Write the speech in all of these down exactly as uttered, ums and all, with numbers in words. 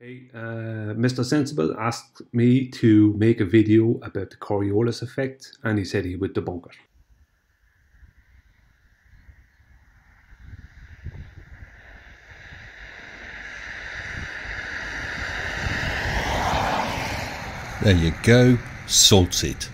Hey, uh, Mister Sensible asked me to make a video about the Coriolis effect, and he said he would debunk it. There you go, sorted.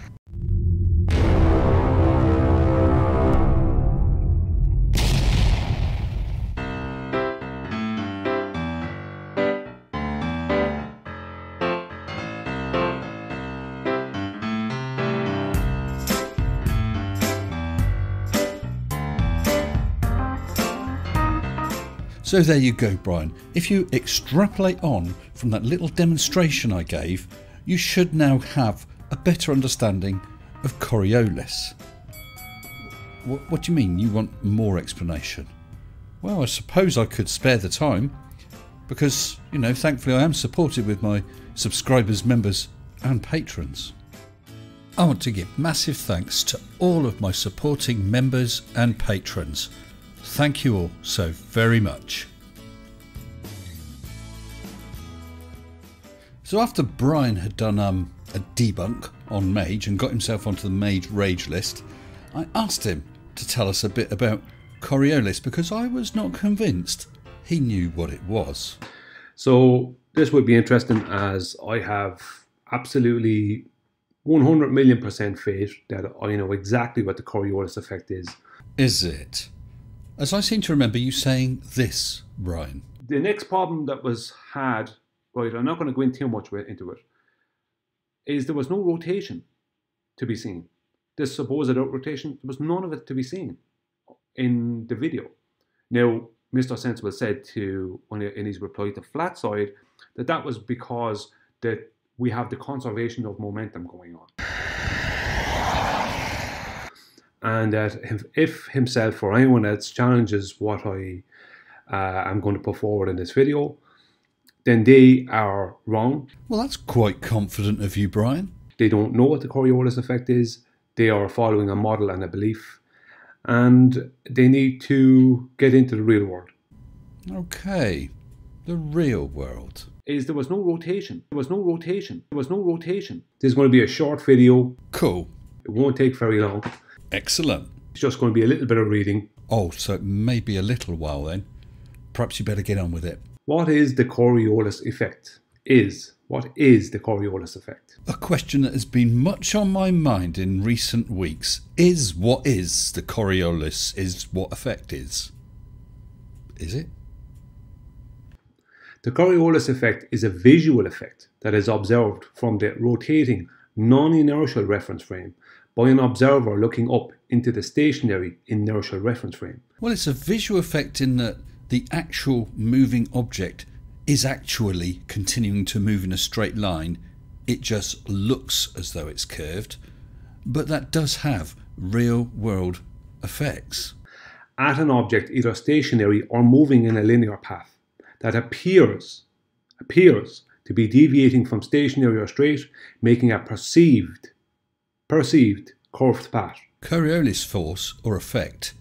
So there you go, Brian. If you extrapolate on from that little demonstration I gave, you should now have a better understanding of Coriolis. What, what do you mean you want more explanation? Well, I suppose I could spare the time, because, you know, thankfully I am supported with my subscribers, members and patrons. I want to give massive thanks to all of my supporting members and patrons. Thank you all so very much. So after Brian had done um, a debunk on Mage and got himself onto the Mage Rage list, I asked him to tell us a bit about Coriolis because I was not convinced he knew what it was. So this would be interesting as I have absolutely one hundred million percent faith that I know exactly what the Coriolis effect is. Is it? As I seem to remember you saying this, Brian. The next problem that was had, right, I'm not going to go in too much into it, is there was no rotation to be seen. This supposed out rotation, there was none of it to be seen in the video. Now, Mister Sensible said to, in his reply to Flatside, that that was because that we have the conservation of momentum going on. And that if, if himself or anyone else challenges what I uh, am going to put forward in this video, then they are wrong. Well, that's quite confident of you, Brian. They don't know what the Coriolis effect is. They are following a model and a belief, and they need to get into the real world. Okay, the real world. Is there was no rotation. There was no rotation. There was no rotation. There's going to be a short video. Cool. It won't take very long. Excellent. It's just going to be a little bit of reading. Oh, so it may be a little while then. Perhaps you better get on with it. What is the Coriolis effect? Is. What is the Coriolis effect? A question that has been much on my mind in recent weeks. Is what is the Coriolis is what effect is? Is it? The Coriolis effect is a visual effect that is observed from the rotating non-inertial reference frame by an observer looking up into the stationary inertial reference frame. Well, it's a visual effect in that the actual moving object is actually continuing to move in a straight line. It just looks as though it's curved, but that does have real world effects. At an object either stationary or moving in a linear path that appears, appears to be deviating from stationary or straight, making a perceived Perceived curved path. Coriolis force or effect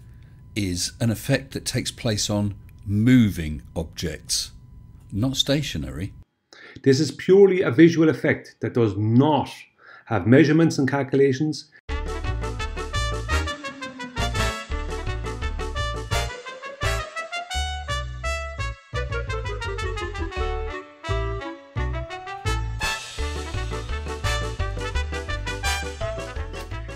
is an effect that takes place on moving objects, not stationary. This is purely a visual effect that does not have measurements and calculations.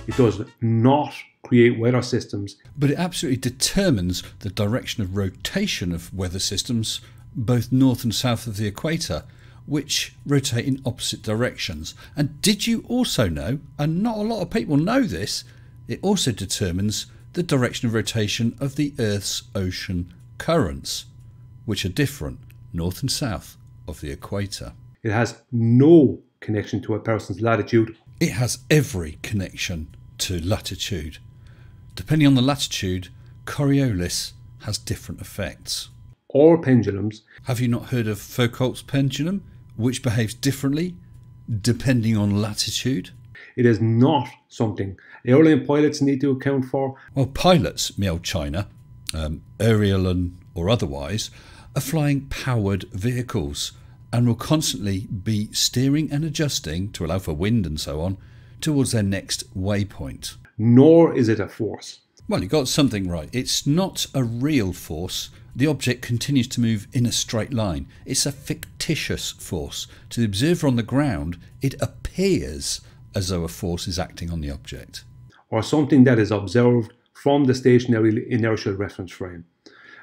It does not create weather systems. But it absolutely determines the direction of rotation of weather systems, both north and south of the equator, which rotate in opposite directions. And did you also know, and not a lot of people know this, it also determines the direction of rotation of the Earth's ocean currents, which are different north and south of the equator. It has no connection to a person's latitude. It has every connection to latitude. Depending on the latitude, Coriolis has different effects. Or pendulums. Have you not heard of Foucault's pendulum, which behaves differently depending on latitude? It is not something airline pilots need to account for. Well, pilots, me old China, um, aerial or otherwise, are flying powered vehicles and will constantly be steering and adjusting to allow for wind and so on towards their next waypoint. Nor is it a force. Well, you got something right. It's not a real force. The object continues to move in a straight line. It's a fictitious force. To the observer on the ground, it appears as though a force is acting on the object. Or something that is observed from the stationary inertial reference frame.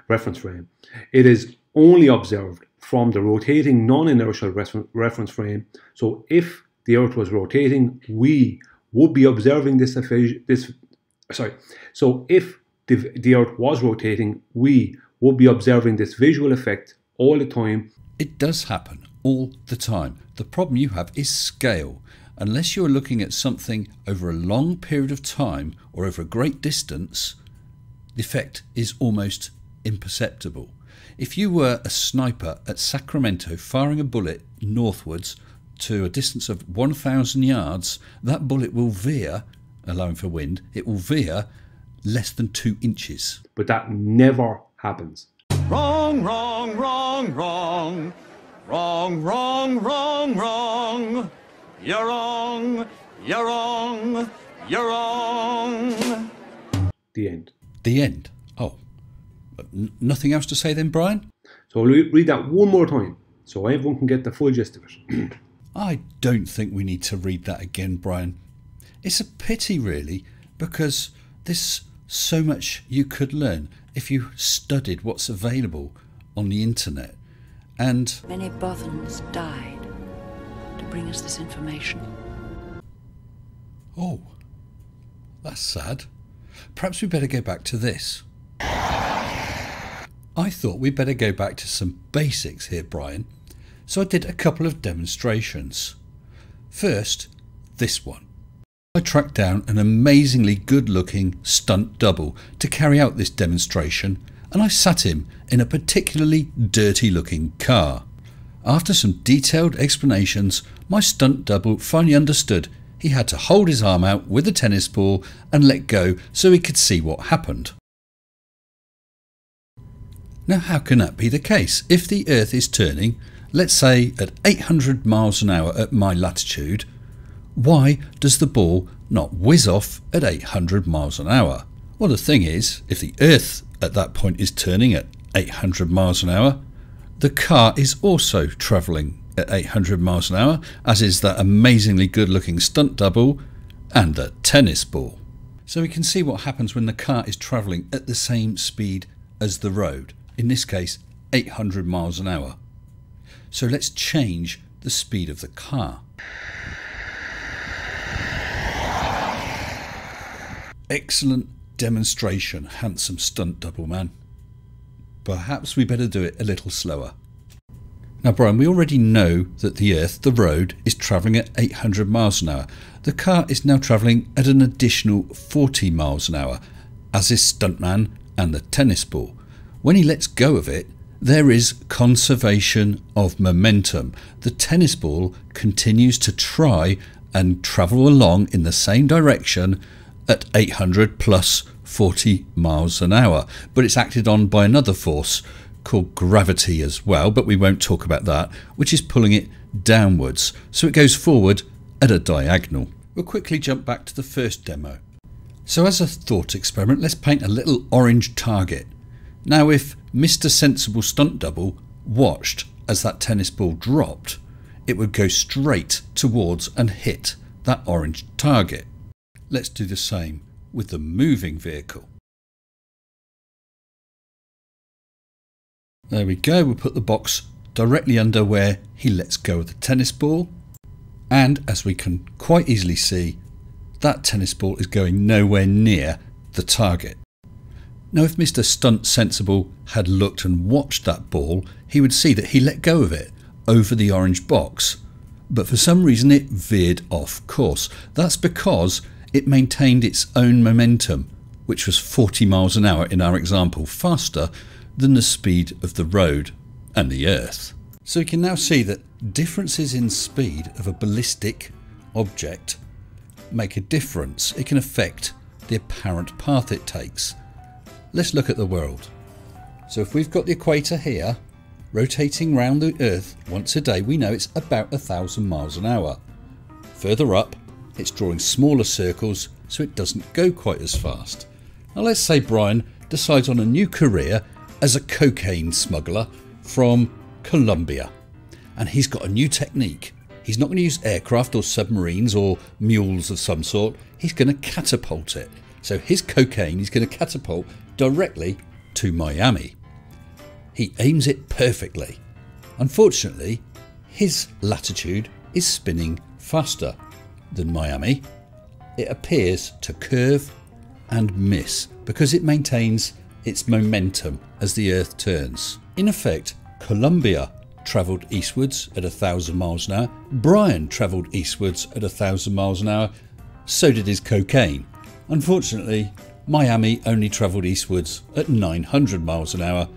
Reference frame. It is only observed from the rotating non-inertial reference frame. So if the Earth was rotating, we would be observing this this sorry. So if the, the Earth was rotating, we would be observing this visual effect all the time. It does happen all the time. The problem you have is scale. Unless you're looking at something over a long period of time or over a great distance, the effect is almost imperceptible. If you were a sniper at Sacramento firing a bullet northwards to a distance of one thousand yards, that bullet will veer, allowing for wind, it will veer less than two inches. But that never happens. Wrong, wrong, wrong, wrong. Wrong, wrong, wrong, wrong. You're wrong, you're wrong, you're wrong. The end. The end. Oh. Nothing else to say then, Brian? So I'll read that one more time so everyone can get the full gist of it. I don't think we need to read that again, Brian. It's a pity, really, because there's so much you could learn if you studied what's available on the internet. And many boffins died to bring us this information. Oh, that's sad. Perhaps we better go back to this. I thought we'd better go back to some basics here, Brian, so I did a couple of demonstrations. First, this one. I tracked down an amazingly good-looking stunt double to carry out this demonstration, and I sat him in a particularly dirty-looking car. After some detailed explanations, my stunt double finally understood he had to hold his arm out with a tennis ball and let go so he could see what happened. Now, how can that be the case? If the Earth is turning, let's say at eight hundred miles an hour at my latitude, why does the ball not whiz off at eight hundred miles an hour? Well, the thing is, if the Earth at that point is turning at eight hundred miles an hour, the car is also travelling at eight hundred miles an hour, as is that amazingly good-looking stunt double and the tennis ball. So we can see what happens when the car is travelling at the same speed as the road. In this case, eight hundred miles an hour. So let's change the speed of the car. Excellent demonstration, handsome stunt double man. Perhaps we better do it a little slower. Now, Brian, we already know that the Earth, the road, is travelling at eight hundred miles an hour. The car is now travelling at an additional forty miles an hour, as is stuntman and the tennis ball. When he lets go of it, there is conservation of momentum. The tennis ball continues to try and travel along in the same direction at eight hundred plus forty miles an hour, but it's acted on by another force called gravity as well, but we won't talk about that, which is pulling it downwards, so it goes forward at a diagonal. We'll quickly jump back to the first demo. So as a thought experiment, let's paint a little orange target. Now, if Mister Sensible stunt double watched as that tennis ball dropped, it would go straight towards and hit that orange target. Let's do the same with the moving vehicle. There we go, we'll put the box directly under where he lets go of the tennis ball. And as we can quite easily see, that tennis ball is going nowhere near the target. Now, if Mister Stunt Sensible had looked and watched that ball, he would see that he let go of it over the orange box, but for some reason it veered off course. That's because it maintained its own momentum, which was forty miles an hour in our example, faster than the speed of the road and the Earth. So we can now see that differences in speed of a ballistic object make a difference. It can affect the apparent path it takes. Let's look at the world. So if we've got the equator here, rotating round the Earth once a day, we know it's about a thousand miles an hour. Further up, it's drawing smaller circles so it doesn't go quite as fast. Now let's say Brian decides on a new career as a cocaine smuggler from Colombia, and he's got a new technique. He's not going to use aircraft or submarines or mules of some sort. He's going to catapult it. So his cocaine is going to catapult directly to Miami. He aims it perfectly. Unfortunately, his latitude is spinning faster than Miami. It appears to curve and miss because it maintains its momentum as the Earth turns. In effect, Colombia travelled eastwards at a thousand miles an hour. Brian travelled eastwards at a thousand miles an hour. So did his cocaine. Unfortunately, Miami only travelled eastwards at nine hundred miles an hour,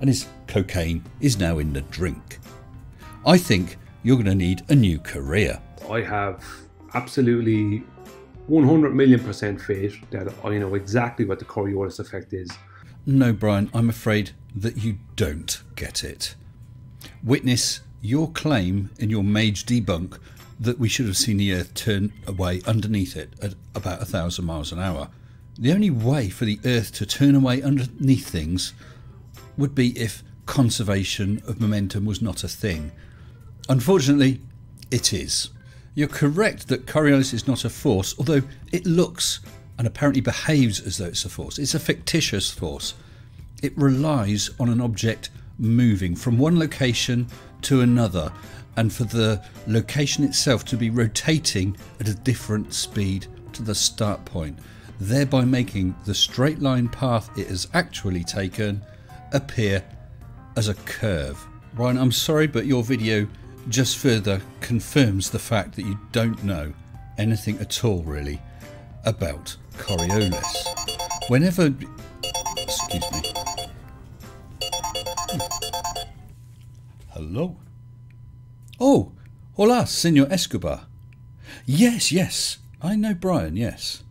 and his cocaine is now in the drink. I think you're going to need a new career. I have absolutely one hundred million percent faith that I know exactly what the Coriolis effect is. No, Brian, I'm afraid that you don't get it. Witness your claim in your Mage Debunk that we should have seen the Earth turn away underneath it at about a thousand miles an hour. The only way for the Earth to turn away underneath things would be if conservation of momentum was not a thing. Unfortunately, it is. You're correct that Coriolis is not a force, although it looks and apparently behaves as though it's a force. It's a fictitious force. It relies on an object moving from one location to another, and for the location itself to be rotating at a different speed to the start point, thereby making the straight line path it has actually taken appear as a curve. Ryan, I'm sorry, but your video just further confirms the fact that you don't know anything at all really about Coriolis. Whenever, excuse me. Hello? Oh, hola, Senor Escobar. Yes, yes, I know Brian, yes.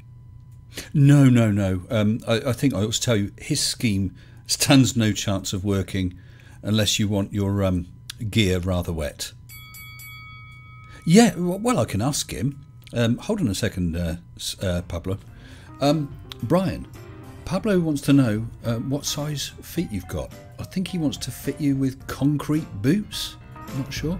No, no, no, um, I, I think I ought to tell you, his scheme stands no chance of working unless you want your um, gear rather wet. Yeah, well, I can ask him. Um, hold on a second, uh, uh, Pablo. Um, Brian, Pablo wants to know uh, what size feet you've got. I think he wants to fit you with concrete boots. I'm not sure.